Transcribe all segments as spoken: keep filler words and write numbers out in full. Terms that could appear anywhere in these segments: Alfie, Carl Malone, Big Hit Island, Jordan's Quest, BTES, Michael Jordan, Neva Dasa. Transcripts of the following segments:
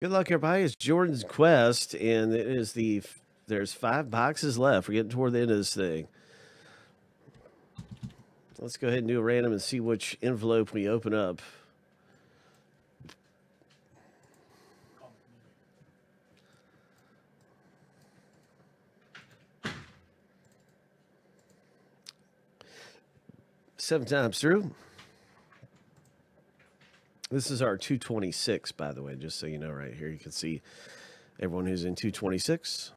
Good luck, everybody. It's Jordan's Quest, and it is the there's five boxes left. We're getting toward the end of this thing. Let's go ahead and do a random and see which envelope we open up. Seven times through. This is our two twenty-six, by the way, just so you know right here. You can see everyone who's in two twenty-six.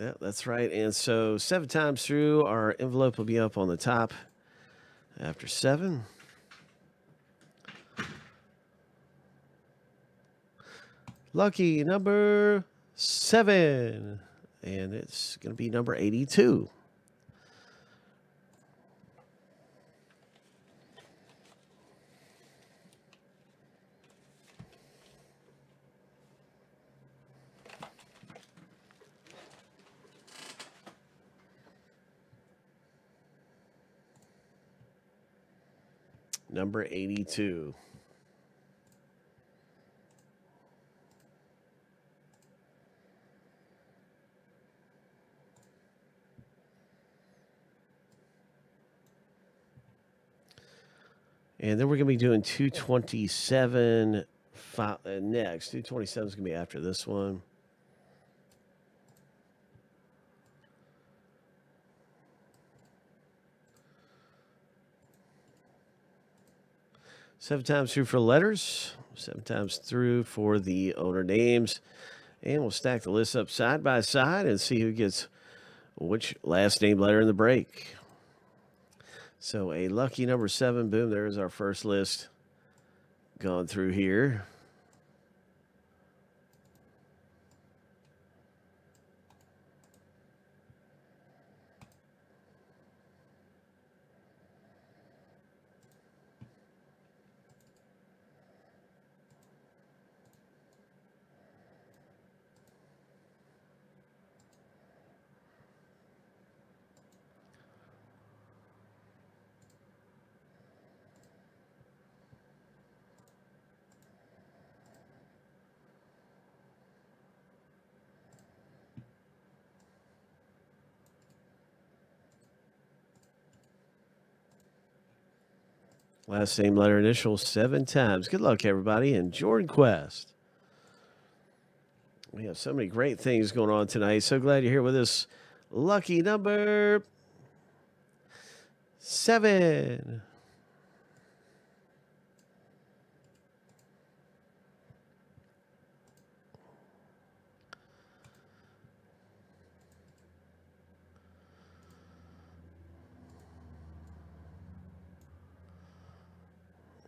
Yeah, that's right. And so seven times through, our envelope will be up on the top after seven. Lucky number seven, and it's going to be number eighty-two. Number eighty-two. And then we're going to be doing two twenty-seven five, uh, next. two twenty-seven is going to be after this one. Seven times through for letters. Seven times through for the owner names. And we'll stack the list up side by side and see who gets which last name letter in the break. So a lucky number seven, boom, there's our first list gone through here. Last name, letter, initial, seven times. Good luck, everybody, and Jordan Quest. We have so many great things going on tonight. So glad you're here with us. Lucky number seven.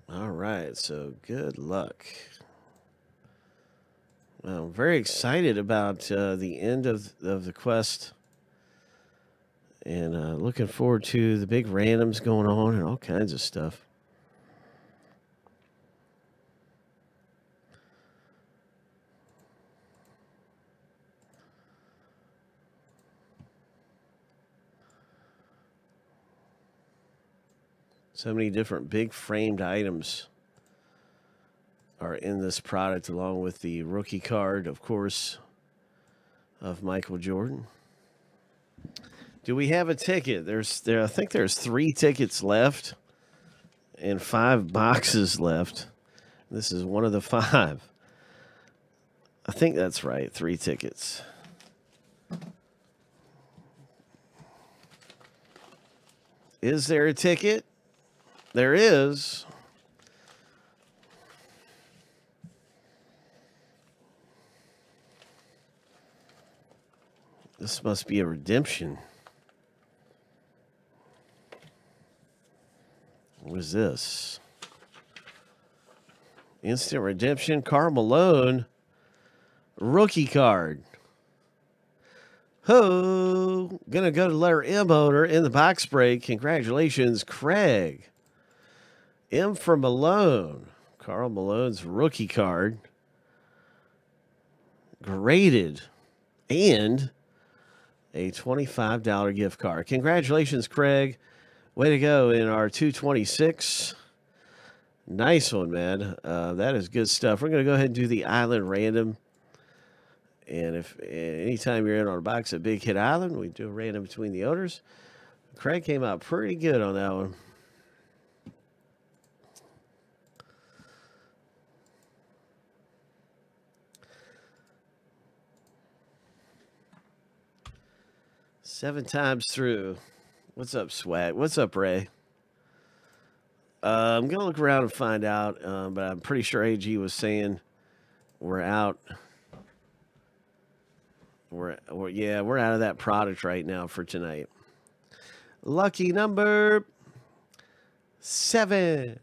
All right, so good luck. Well, I'm very excited about uh, the end of, of the quest, and uh, looking forward to the big randoms going on and all kinds of stuff. So many different big framed items are in this product, along with the rookie card, of course, of Michael Jordan. Do we have a ticket? There's there I think there's three tickets left and five boxes left. This is one of the five. I think that's right, three tickets. Is there a ticket? There is. This must be a redemption. What is this? Instant redemption. Carl Malone. Rookie card. Ho! Gonna go to letter M owner in the box break. Congratulations, Craig. M for Malone. Carl Malone's rookie card. graded and a twenty-five dollar gift card. Congratulations, Craig. Way to go in our two twenty-six. Nice one, man. Uh, that is good stuff. We're going to go ahead and do the island random. And if anytime you're in on a box at Big Hit Island, we do a random between the owners. Craig came out pretty good on that one. Seven times through. What's up, Swag? What's up, Ray? Uh, I'm going to look around and find out, um, but I'm pretty sure A G was saying we're out. We're, we're, yeah, we're out of that product right now for tonight. Lucky number seven.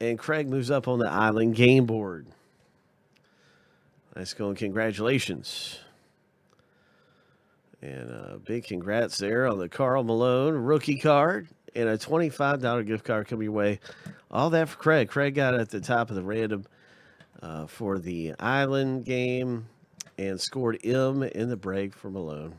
And Craig moves up on the island game board. Nice going. Congratulations. And uh, big congrats there on the Carl Malone rookie card. And a twenty-five dollar gift card coming your way. All that for Craig. Craig got it at the top of the random uh, for the island game. And scored M in the break for Malone.